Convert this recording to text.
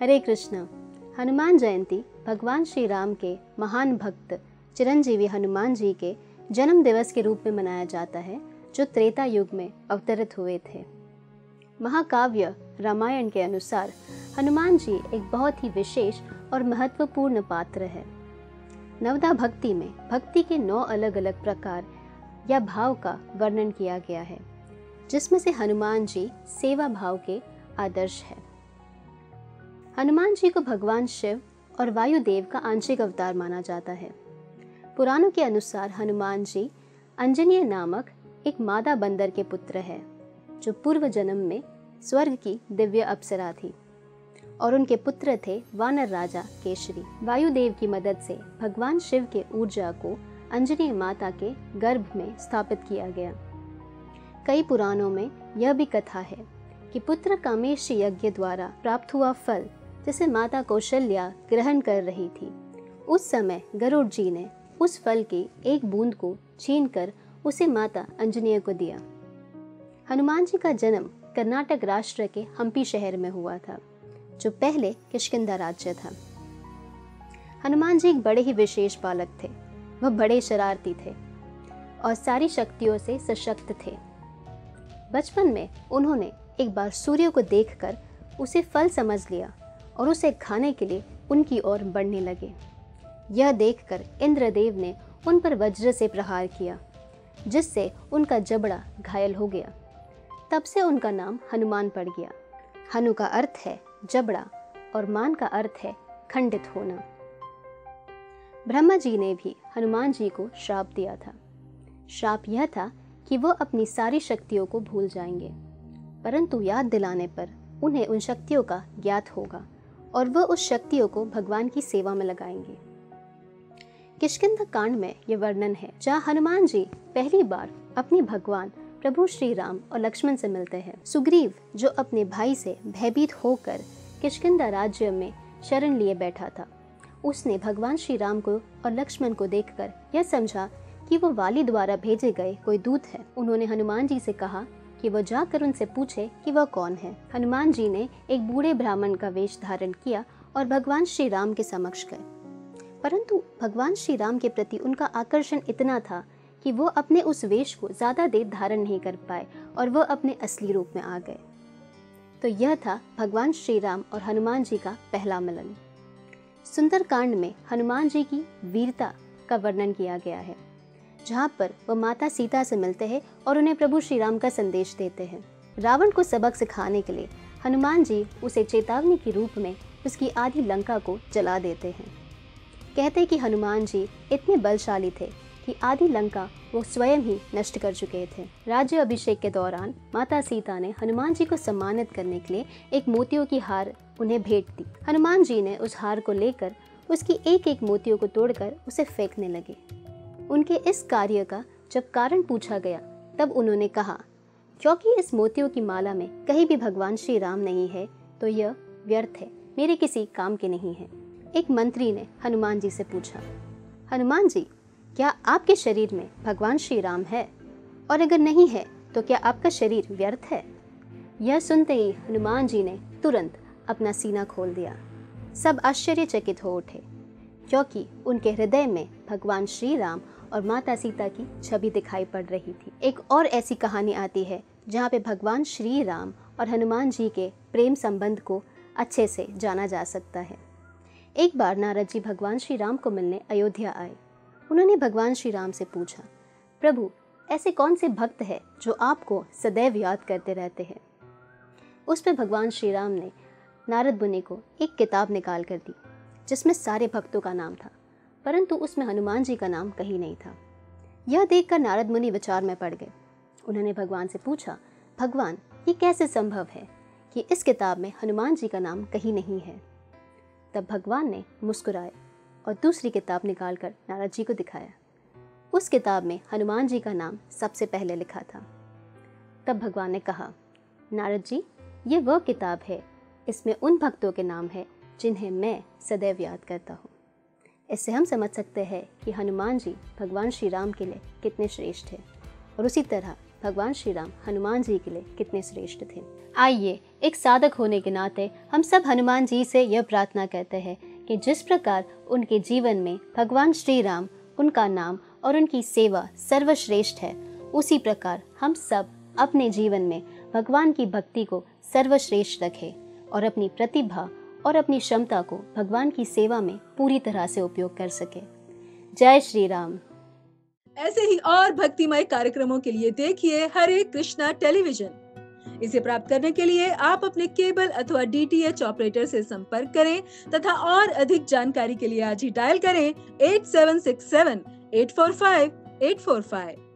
हरे कृष्ण। हनुमान जयंती भगवान श्री राम के महान भक्त चिरंजीवी हनुमान जी के जन्म दिवस के रूप में मनाया जाता है, जो त्रेता युग में अवतरित हुए थे। महाकाव्य रामायण के अनुसार हनुमान जी एक बहुत ही विशेष और महत्वपूर्ण पात्र है। नवदा भक्ति में भक्ति के 9 अलग अलग प्रकार या भाव का वर्णन किया गया है, जिसमें से हनुमान जी सेवा भाव के आदर्श है। हनुमान जी को भगवान शिव और वायुदेव का आंशिक अवतार माना जाता है। पुराणों के अनुसार हनुमान जी अंजनी नामक एक मादा बंदर के पुत्र है, जो पूर्व जन्म में स्वर्ग की दिव्य अप्सरा थी और उनके पुत्र थे वानर राजा केसरी। वायुदेव की मदद से भगवान शिव के ऊर्जा को अंजनी माता के गर्भ में स्थापित किया गया। कई पुराणों में यह भी कथा है कि पुत्र कामेश यज्ञ द्वारा प्राप्त हुआ फल, जिसे माता कौशल्या ग्रहण कर रही थी, उस समय गरुड़ जी ने उस फल की एक बूंद को छीनकर उसे माता अंजनी को दिया। हनुमान जी का जन्म कर्नाटक राष्ट्र के हम्पी शहर में हुआ था, जो पहले किष्किंधा राज्य था। हनुमान जी एक बड़े ही विशेष बालक थे। वह बड़े शरारती थे और सारी शक्तियों से सशक्त थे। बचपन में उन्होंने एक बार सूर्य को देखकर उसे फल समझ लिया और उसे खाने के लिए उनकी ओर बढ़ने लगे। यह देखकर इंद्रदेव ने उन पर वज्र से प्रहार किया, जिससे उनका जबड़ा घायल हो गया। तब से उनका नाम हनुमान पड़ गया। हनु का अर्थ है जबड़ा और मान का अर्थ है खंडित होना। ब्रह्मा जी ने भी हनुमान जी को श्राप दिया था। श्राप यह था कि वो अपनी सारी शक्तियों को भूल जाएंगे, परंतु याद दिलाने पर उन्हें उन शक्तियों का ज्ञात होगा और वह उस शक्तियों को भगवान की सेवा में लगाएंगे। किष्किंधा कांड में यह वर्णन है, जहाँ हनुमान जी पहली बार अपने भगवान प्रभु श्री राम और लक्ष्मण से मिलते हैं। सुग्रीव, जो अपने भाई से भयभीत होकर किष्किंधा राज्य में शरण लिए बैठा था, उसने भगवान श्री राम को और लक्ष्मण को देखकर यह समझा कि वो वाली द्वारा भेजे गए कोई दूत है। उन्होंने हनुमान जी से कहा कि वह जाकर उनसे पूछे कि वह कौन है। हनुमान जी ने एक बूढ़े ब्राह्मण का वेश धारण किया और भगवान श्री राम के समक्ष गए, परंतु भगवान श्री राम के प्रति उनका आकर्षण इतना था कि वो अपने उस वेश को ज़्यादा देर धारण नहीं कर पाए और वह अपने असली रूप में आ गए। तो यह था भगवान श्री राम और हनुमान जी का पहला मिलन। सुंदरकांड में हनुमान जी की वीरता का वर्णन किया गया है, जहाँ पर वह माता सीता से मिलते हैं और उन्हें प्रभु श्री राम का संदेश देते हैं। रावण को सबक सिखाने के लिए हनुमान जी उसे चेतावनी के रूप में उसकी आधी लंका को जला देते हैं। कहते कि हनुमान जी इतने बलशाली थे कि आधी लंका वो स्वयं ही नष्ट कर चुके थे। राज्य अभिषेक के दौरान माता सीता ने हनुमान जी को सम्मानित करने के लिए एक मोतियों की हार उन्हें भेंट दी। हनुमान जी ने उस हार को लेकर उसकी एक एक मोतियों को तोड़कर उसे फेंकने लगे। उनके इस कार्य का जब कारण पूछा गया, तब उन्होंने कहा, क्योंकि इस मोतियों की माला में कहीं भी भगवान श्री राम नहीं है, तो यह व्यर्थ है, मेरे किसी काम के नहीं है। एक मंत्री ने हनुमान जी से पूछा, हनुमान जी, क्या आपके शरीर में भगवान श्री राम है, और अगर नहीं है तो क्या आपका शरीर व्यर्थ है? यह सुनते ही हनुमान जी ने तुरंत अपना सीना खोल दिया। सब आश्चर्यचकित हो उठे, क्योंकि उनके हृदय में भगवान श्री राम और माता सीता की छवि दिखाई पड़ रही थी। एक और ऐसी कहानी आती है जहाँ पे भगवान श्री राम और हनुमान जी के प्रेम संबंध को अच्छे से जाना जा सकता है। एक बार नारद जी भगवान श्री राम को मिलने अयोध्या आए। उन्होंने भगवान श्री राम से पूछा, प्रभु, ऐसे कौन से भक्त हैं जो आपको सदैव याद करते रहते हैं? उस पर भगवान श्री राम ने नारद मुनि को एक किताब निकाल कर दी, जिसमें सारे भक्तों का नाम था, परंतु उसमें हनुमान जी का नाम कहीं नहीं था। यह देखकर नारद मुनि विचार में पड़ गए। उन्होंने भगवान से पूछा, भगवान, ये कैसे संभव है कि इस किताब में हनुमान जी का नाम कहीं नहीं है? तब भगवान ने मुस्कुराए और दूसरी किताब निकालकर नारद जी को दिखाया। उस किताब में हनुमान जी का नाम सबसे पहले लिखा था। तब भगवान ने कहा, नारद जी, ये वह किताब है, इसमें उन भक्तों के नाम है जिन्हें मैं सदैव याद करता हूँ। इससे हम समझ सकते हैं कि हनुमान जी भगवान श्री राम के लिए कितने श्रेष्ठ हैं। और उसी तरह भगवान श्री राम हनुमान जी के लिए कितने श्रेष्ठ थे। आइए एक साधक होने के नाते हम सब हनुमान जी से यह प्रार्थना करते हैं कि जिस प्रकार उनके जीवन में भगवान श्री राम, उनका नाम और उनकी सेवा सर्वश्रेष्ठ है, उसी प्रकार हम सब अपने जीवन में भगवान की भक्ति को सर्वश्रेष्ठ रखें और अपनी प्रतिभा और अपनी क्षमता को भगवान की सेवा में पूरी तरह से उपयोग कर सके। जय श्री राम। ऐसे ही और भक्तिमय कार्यक्रमों के लिए देखिए हरे कृष्णा टेलीविजन। इसे प्राप्त करने के लिए आप अपने केबल अथवा DTH ऑपरेटर से संपर्क करें तथा और अधिक जानकारी के लिए आज ही डायल करें 8767 845 845।